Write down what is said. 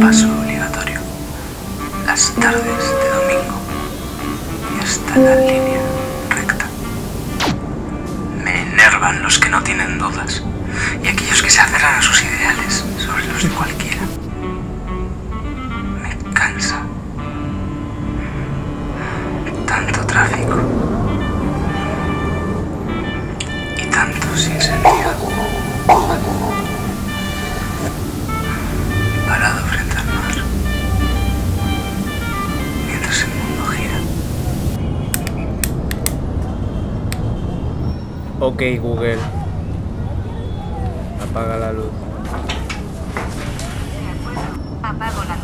paso obligatorio, las tardes de domingo y hasta la línea recta. Me enervan los que no tienen dudas y aquellos que se aferran a sus ideales sobre los de cualquiera. Me cansa tanto tráfico y tanto sin sentido. Parado frente al mar, mientras el mundo gira. Ok, Google, apaga la luz. Apago la luz.